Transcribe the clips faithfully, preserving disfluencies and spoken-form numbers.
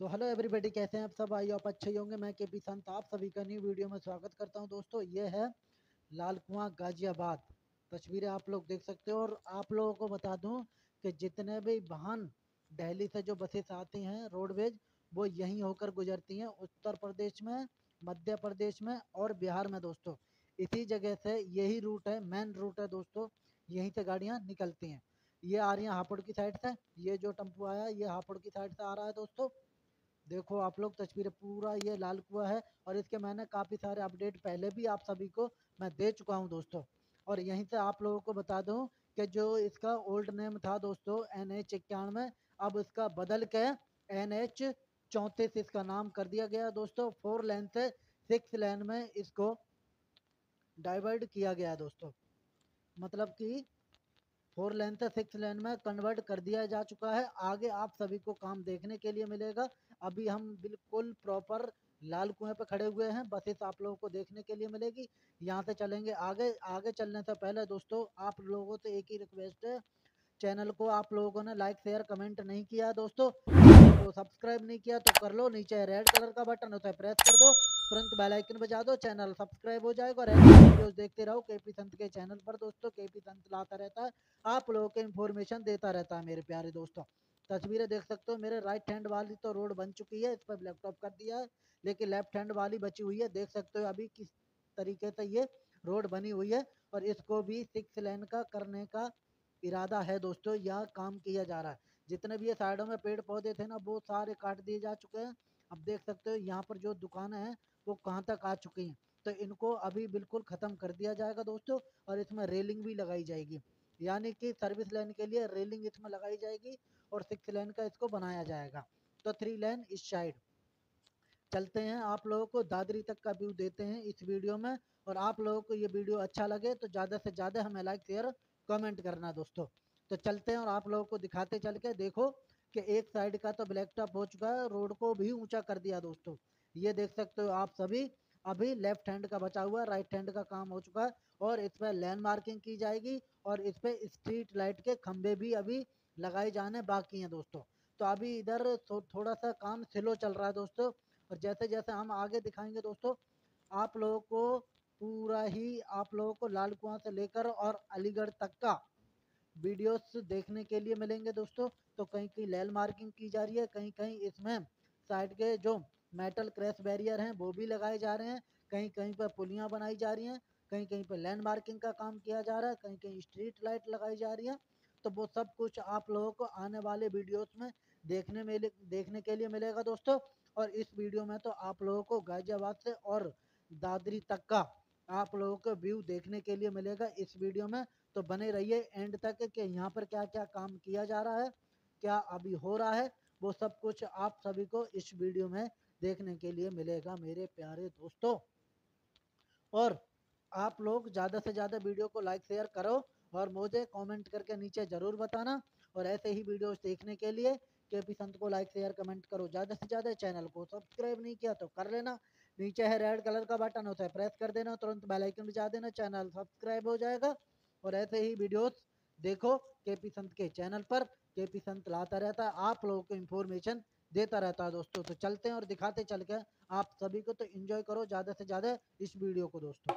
So hello everybody, कैसे हैं आप सब? आई आप अच्छे होंगे। मैं केपी संत आप सभी का न्यू वीडियो में स्वागत करता हूं। दोस्तों ये है लालकुआँ गाजियाबाद, तस्वीरें आप लोग देख सकते हो। और आप लोगों को बता दूं कि जितने भी वाहन दिल्ली से जो बसेस आती हैं रोडवेज, वो यहीं होकर गुजरती हैं, उत्तर प्रदेश में, मध्य प्रदेश में और बिहार में। दोस्तों इसी जगह से यही रूट है, मेन रूट है दोस्तों, यहीं से गाड़ियाँ निकलती हैं। ये आ रही हैं हापुड़ की साइड से, ये जो टेम्पू आया ये हापुड़ की साइड से आ रहा है। दोस्तों देखो आप लोग तस्वीरें, पूरा ये लालकुआँ है और इसके मैंने काफ़ी सारे अपडेट पहले भी आप सभी को मैं दे चुका हूं दोस्तों। और यहीं से आप लोगों को बता दूं कि जो इसका ओल्ड नेम था दोस्तों एनएच इक्यानवे, अब इसका बदल के एनएच चौंतीस इसका नाम कर दिया गया दोस्तों। फोर लेन से सिक्स लेन में इसको डाइवर्ट किया गया दोस्तों, मतलब कि फोर लेन से सिक्स लेन में कन्वर्ट कर दिया जा चुका है। आगे आप सभी को काम देखने के लिए मिलेगा। अभी हम बिल्कुल प्रॉपर लालकुएं पे खड़े हुए हैं, बसेस आप लोगों को देखने के लिए मिलेगी। यहाँ से चलेंगे आगे। आगे चलने से पहले दोस्तों आप लोगों से एक ही रिक्वेस्ट है, चैनल को आप लोगों ने लाइक शेयर कमेंट नहीं किया दोस्तों, तो सब्सक्राइब नहीं किया तो कर लो। नीचे रेड कलर का बटन होता है, प्रेस कर दो, तुरंत बेल आइकन बजा दो, चैनल सब्सक्राइब हो जाएगा। और ऐसे वीडियोस देखते रहो केपी संत के चैनल पर दोस्तों। केपी संत लाता रहता है, आप लोगों के इंफॉर्मेशन देता रहता है मेरे प्यारे दोस्तों। तस्वीरें देख सकते हो, मेरे राइट हैंड वाली तो रोड बन चुकी है, इस पर लैपटॉप कर दिया है, लेकिन लेफ्ट हैंड वाली बची हुई है। देख सकते हो अभी किस तरीके से ये रोड बनी हुई है, और इसको भी सिक्स लेन का करने का इरादा है दोस्तों। यह काम किया जा रहा है। जितने भी ये साइडों में पेड़ पौधे थे ना, वो सारे काट दिए जा चुके हैं। अब देख सकते हो यहाँ पर जो दुकानें हैं वो कहाँ तक आ चुकी हैं, तो इनको अभी बिल्कुल ख़त्म कर दिया जाएगा दोस्तों। और इसमें रेलिंग भी लगाई जाएगी, यानी कि सर्विस लेन के लिए रेलिंग इसमें लगाई जाएगी और सिक्स लेन का इसको बनाया जाएगा। तो थ्री लेन इस साइड। चलते हैं, आप लोगों को दादरी तक का व्यू देते हैं इस वीडियो में। और आप लोगों को ये वीडियो अच्छा लगे तो ज़्यादा से ज़्यादा हमें लाइक शेयर कमेंट करना दोस्तों। तो चलते हैं और आप लोगों को दिखाते चल के। देखो कि एक साइड का तो ब्लैक टॉप हो चुका है, रोड को भी ऊँचा कर दिया दोस्तों। ये देख सकते हो आप सभी। अभी लेफ्ट हैंड का बचा हुआ है, राइट हैंड का काम हो चुका है। और इस पर लैंड मार्किंग की जाएगी, और इस पर स्ट्रीट लाइट के खंभे भी अभी लगाए जाने बाकी हैं दोस्तों। तो अभी इधर थोड़ा सा काम स्लो चल रहा है दोस्तों। और जैसे जैसे हम आगे दिखाएंगे दोस्तों, आप लोगों को पूरा ही आप लोगों को लालकुआँ से लेकर और अलीगढ़ तक का वीडियोस देखने के लिए मिलेंगे दोस्तों। तो कहीं कहीं लैंड मार्किंग की जा रही है, कहीं कहीं इसमें साइड के जो मेटल क्रैश बैरियर हैं वो भी लगाए जा रहे हैं, कहीं कहीं पर पुलियाँ बनाई जा रही हैं, कहीं कहीं पर लैंड मार्किंग का काम किया जा रहा है, कहीं कहीं स्ट्रीट लाइट लगाई जा रही है। तो वो सब कुछ आप लोगों को आने वाले वीडियोस में देखने में देखने के लिए मिलेगा दोस्तों। और इस वीडियो में तो आप लोगों को गाजियाबाद से और दादरी तक का आप लोगों को व्यू देखने के लिए मिलेगा इस वीडियो में। तो बने रहिए एंड तक कि यहाँ पर क्या क्या काम किया जा रहा है, क्या अभी हो रहा है, वो सब कुछ आप सभी को इस वीडियो में देखने के लिए मिलेगा मेरे प्यारे दोस्तों। और आप लोग ज़्यादा से ज़्यादा वीडियो को लाइक शेयर करो और मुझे कमेंट करके नीचे ज़रूर बताना। और ऐसे ही वीडियोस देखने के लिए केपी संत को लाइक शेयर कमेंट करो ज़्यादा से ज़्यादा। चैनल को सब्सक्राइब नहीं किया तो कर लेना, नीचे है रेड कलर का बटन होता है, प्रेस कर देना, तुरंत बेल आइकन बजा देना, चैनल सब्सक्राइब हो जाएगा। और ऐसे ही वीडियोस देखो केपी संत के चैनल पर। केपी संत लाता रहता है, आप लोगों को इन्फॉर्मेशन देता रहता है दोस्तों। तो चलते हैं और दिखाते चल के आप सभी को। तो इन्जॉय करो ज़्यादा से ज़्यादा इस वीडियो को दोस्तों।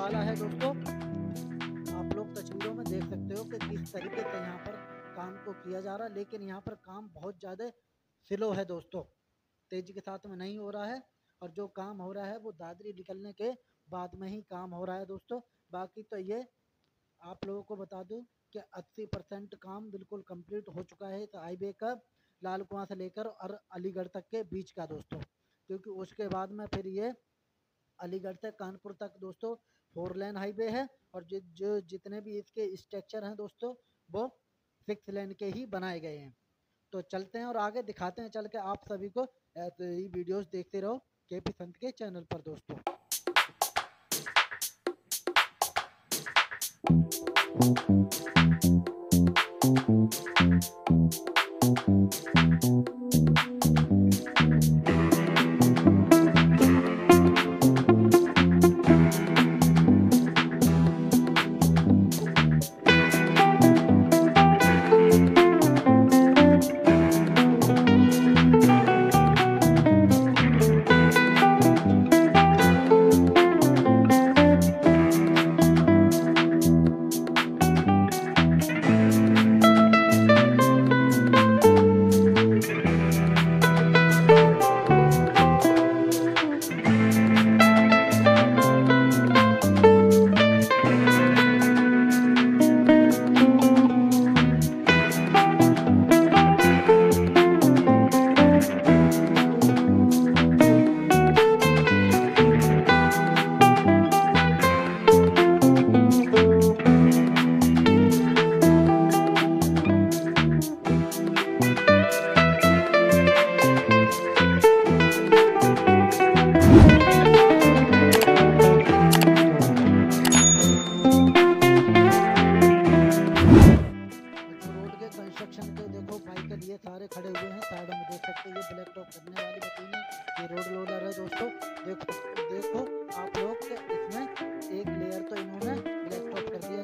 वाला है दोस्तों। आप लोग तस्वीरों में देख सकते हो कि किस तरीके से यहाँ पर काम को किया जा रहा है, लेकिन यहाँ पर काम बहुत ज़्यादा स्लो है दोस्तों, तेज़ी के साथ में नहीं हो रहा है। और जो काम हो रहा है वो दादरी निकलने के बाद में ही काम हो रहा है दोस्तों। बाकी तो ये आप लोगों को बता दूं कि अस्सी परसेंट काम बिल्कुल कंप्लीट हो चुका है तो हाईवे का, लालकुआँ से लेकर और अलीगढ़ तक के बीच का दोस्तों, क्योंकि उसके बाद में फिर ये अलीगढ़ से कानपुर तक दोस्तों फोर लेन हाईवे है। और जो जो जितने भी इसके स्ट्रक्चर हैं दोस्तों वो सिक्स लेन के ही बनाए गए हैं। तो चलते हैं और आगे दिखाते हैं चल के आप सभी को। तो ये वीडियोज़ देखते रहो केपी संत के चैनल पर दोस्तों। लंबा चौड़ा ये स्ट्रेच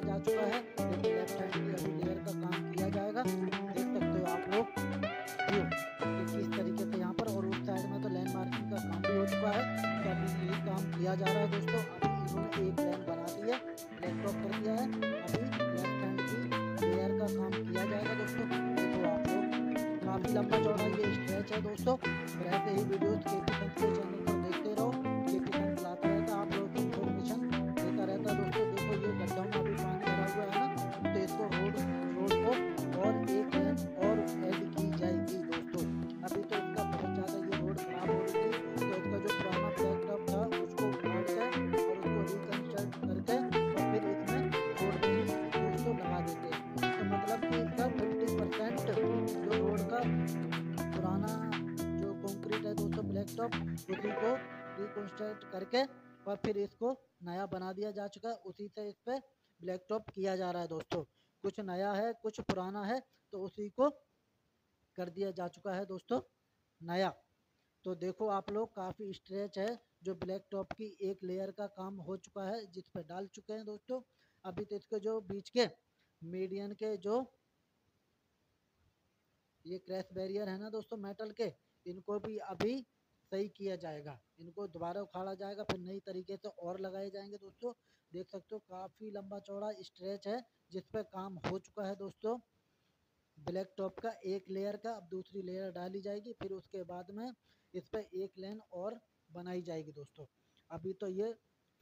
है दोस्तों। और ऐसे ही वीडियोस केपी संत के चैनल पर देखते रहो। केपी संत लाता रहता है, आप लोगों को इन्फॉर्मेशन देता रहता है दोस्तों। देखो ये गड्ढा में भी पानी भरा हुआ है ना, तो इसको रोड रोड को और एक लेन और ऐड की जाएगी दोस्तों। अभी तो इसका बहुत ज़्यादा ये रोड खराब हो रही थी, तो इसका जो पुराना बैकअप था उसको उखाड़ कर और उसको रिकन्स्ट्रक्ट करके और फिर इसमें रोड भी दोस्तों लगा देते। तो मतलब कि इसका फिफ्टी परसेंट जो रोड का पुराना जो कंक्रीट है दोस्तों ब्लैक टॉप उसी को रिकन्स्ट्रक्ट करके और फिर इसको नया बना दिया जा चुका है। उसी से इस पर ब्लैक टॉप किया जा रहा है दोस्तों। कुछ नया है कुछ पुराना है, तो उसी को कर दिया जा चुका है दोस्तों नया। तो देखो आप लोग काफ़ी स्ट्रेच है जो ब्लैक टॉप की एक लेयर का काम हो चुका है जिस पर डाल चुके हैं दोस्तों। अभी तो इसके जो बीच के मीडियन के जो ये क्रैश बैरियर है ना दोस्तों मेटल के, इनको भी अभी सही किया जाएगा, इनको दोबारा उखाड़ा जाएगा, फिर नई तरीके से और लगाए जाएंगे दोस्तों। देख सकते हो काफ़ी लंबा चौड़ा स्ट्रेच है जिस पर काम हो चुका है दोस्तों ब्लैक टॉप का एक लेयर का। अब दूसरी लेयर डाली जाएगी, फिर उसके बाद में इस पर एक लेन और बनाई जाएगी दोस्तों। अभी तो ये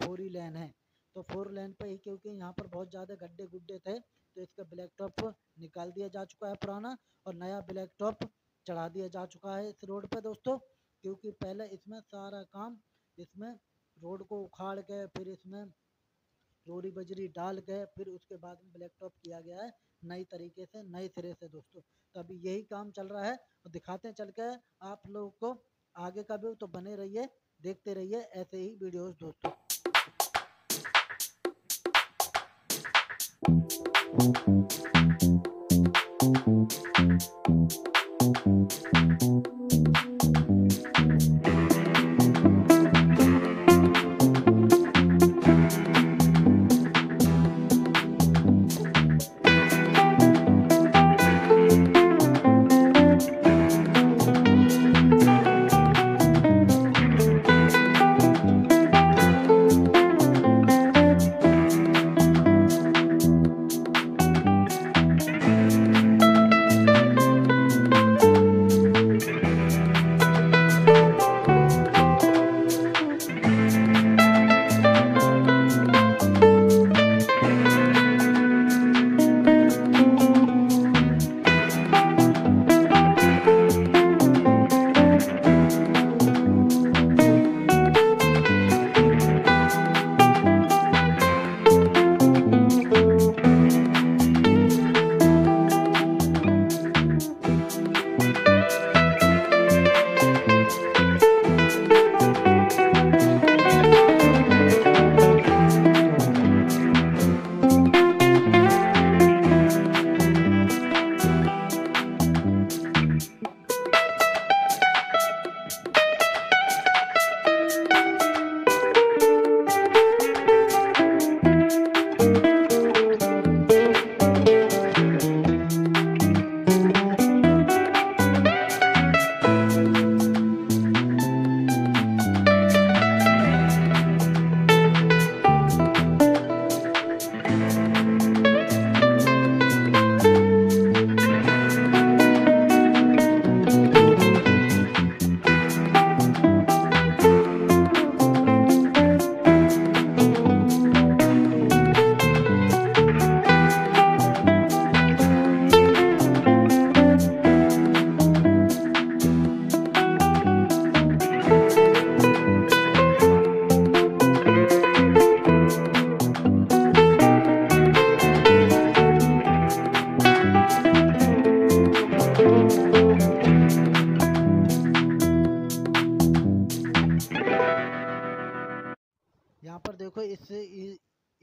फोर ही लेन है, तो फोर लेन पर ही क्योंकि यहाँ पर बहुत ज़्यादा गड्ढे गुड्ढे थे तो इसका ब्लैक टॉप निकाल दिया जा चुका है पुराना और नया ब्लैक टॉप चढ़ा दिया जा चुका है इस रोड पे दोस्तों। क्योंकि पहले इसमें सारा काम इसमें रोड को उखाड़ के फिर इसमें रोड़ी बजरी डाल के फिर उसके बाद में ब्लैक टॉप किया गया है नई तरीके से नए सिरे से दोस्तों। तो अभी यही काम चल रहा है और दिखाते हैं चल के आप लोगों को आगे का भी। तो बने रहिए देखते रहिए ऐसे ही वीडियोज़ दोस्तों।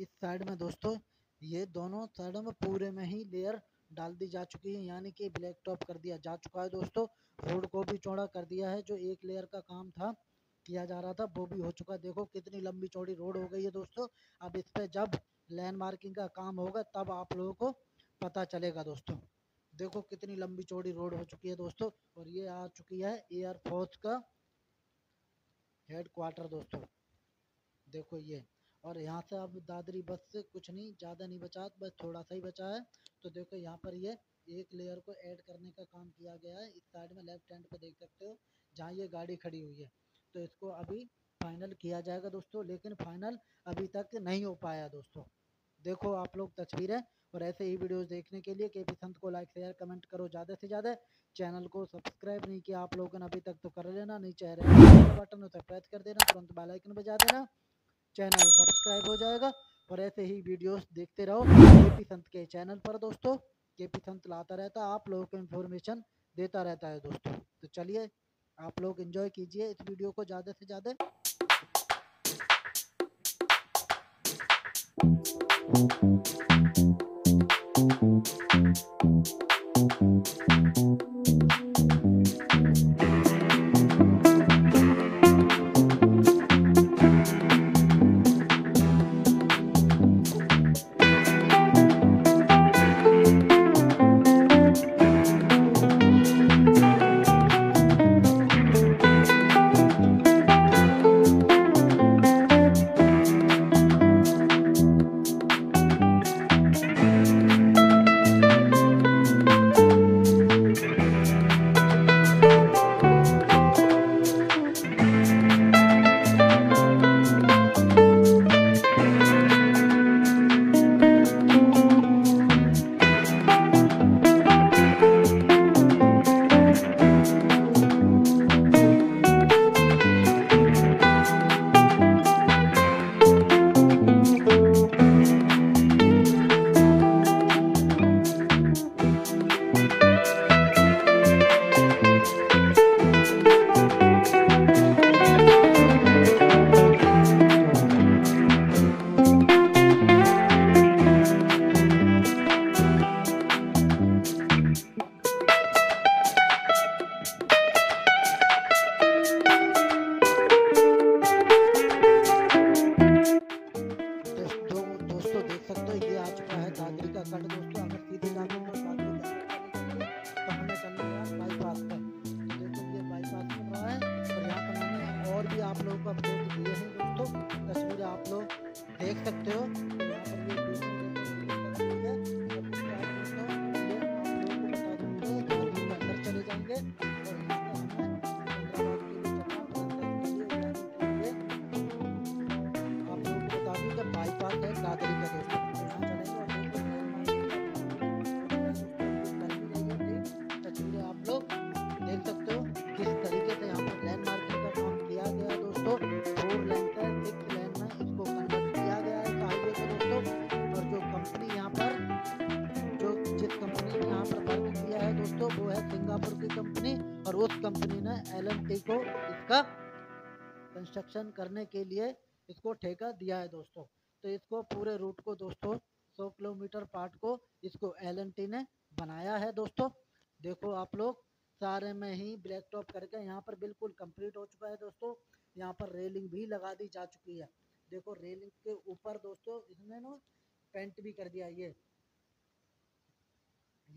इस साइड में दोस्तों ये दोनों साइडों में पूरे में ही लेयर डाल दी जा चुकी है, यानी कि ब्लैक टॉप कर दिया जा चुका है दोस्तों। रोड को भी चौड़ा कर दिया है, जो एक लेयर का काम था किया जा रहा था वो भी हो चुका है। देखो कितनी लंबी चौड़ी रोड हो गई है दोस्तों। अब इस पर जब लैंड मार्किंग का काम होगा तब आप लोगों को पता चलेगा दोस्तों। देखो कितनी लंबी चौड़ी रोड हो चुकी है दोस्तों। और ये आ चुकी है एयरफोर्स का हेड क्वार्टर दोस्तों, देखो ये। और यहाँ से अब दादरी बस से कुछ नहीं, ज़्यादा नहीं बचा, बस थोड़ा सा ही बचा है। तो देखो यहाँ पर ये एक लेयर को ऐड करने का काम किया गया है। इस साइड में लेफ्ट हैंड पे देख सकते हो जहाँ ये गाड़ी खड़ी हुई है, तो इसको अभी फाइनल किया जाएगा दोस्तों, लेकिन फाइनल अभी तक नहीं हो पाया दोस्तों। देखो आप लोग तस्वीरें। और ऐसे ही वीडियोस देखने के लिए केपी संत को लाइक शेयर कमेंट करो ज़्यादा से ज़्यादा। चैनल को सब्सक्राइब नहीं किया आप लोगों ने अभी तक तो कर लेना, नीचे आ रहे बटन उसे प्रेस कर देना, तुरंत बेल आइकन बजा देना, चैनल सब्सक्राइब हो जाएगा। और ऐसे ही वीडियोस देखते रहो केपी संत के चैनल पर दोस्तों। केपी संत लाता रहता है, आप लोगों को इन्फॉर्मेशन देता रहता है दोस्तों। तो चलिए आप लोग एंजॉय कीजिए इस वीडियो को ज़्यादा से ज़्यादा। देख सकते हो यहाँ पर ये चले जाएंगे और आप लोग बता दूँ कि बाईपास है दादरी का दोस्तों। तस्वीरें आप लोग देख सकते हो किस तरीके से यहाँ पर लैंड मार्किंग का काम किया गया दोस्तों। फोर लैंड का सिक्स लैंड में इसको दोस्तों वो है सिंगापुर की कंपनी, और उस कंपनी ने एलएनटी को इसका कंस्ट्रक्शन करने के लिए इसको ठेका दिया है दोस्तों। तो इसको पूरे रूट को दोस्तों सौ किलोमीटर पार्ट को इसको एलएनटी ने बनाया है दोस्तों। देखो आप लोग सारे में ही ब्लैक टॉप करके यहाँ पर बिल्कुल कंप्लीट हो चुका है दोस्तों। यहाँ पर रेलिंग भी लगा दी जा चुकी है। देखो रेलिंग के ऊपर दोस्तों इसने ना पेंट भी कर दिया, ये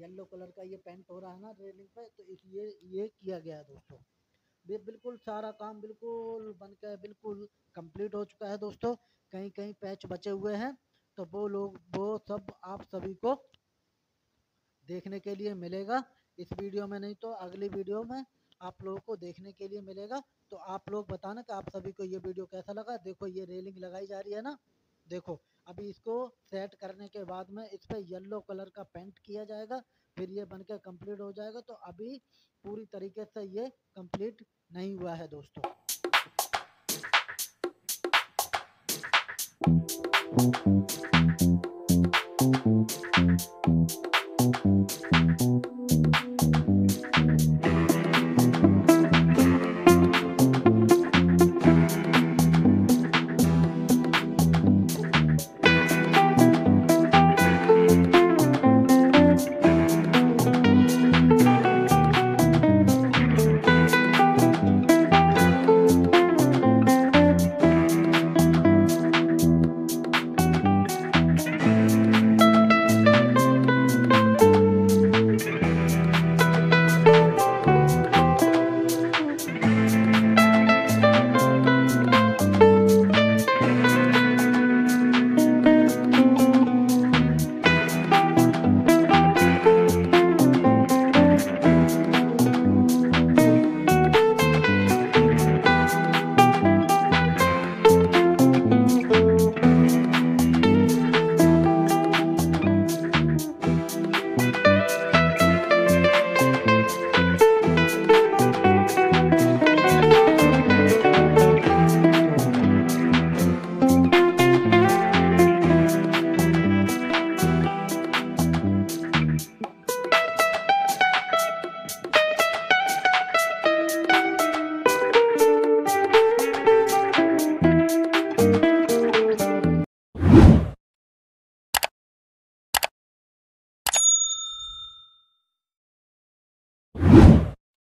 येलो कलर का ये पेंट हो रहा है ना रेलिंग पे, तो इसलिए ये किया गया है दोस्तों। ये बिल्कुल सारा काम बिल्कुल बनकर बिल्कुल कंप्लीट हो चुका है दोस्तों। कहीं कहीं पैच बचे हुए हैं तो वो लोग वो सब आप सभी को देखने के लिए मिलेगा इस वीडियो में, नहीं तो अगली वीडियो में आप लोगों को देखने के लिए मिलेगा। तो आप लोग बताना कि आप सभी को ये वीडियो कैसा लगा। देखो ये रेलिंग लगाई जा रही है ना, देखो अभी इसको सेट करने के बाद में इस पर येलो कलर का पेंट किया जाएगा, फिर ये बनकर कंप्लीट हो जाएगा। तो अभी पूरी तरीके से ये कंप्लीट नहीं हुआ है दोस्तों।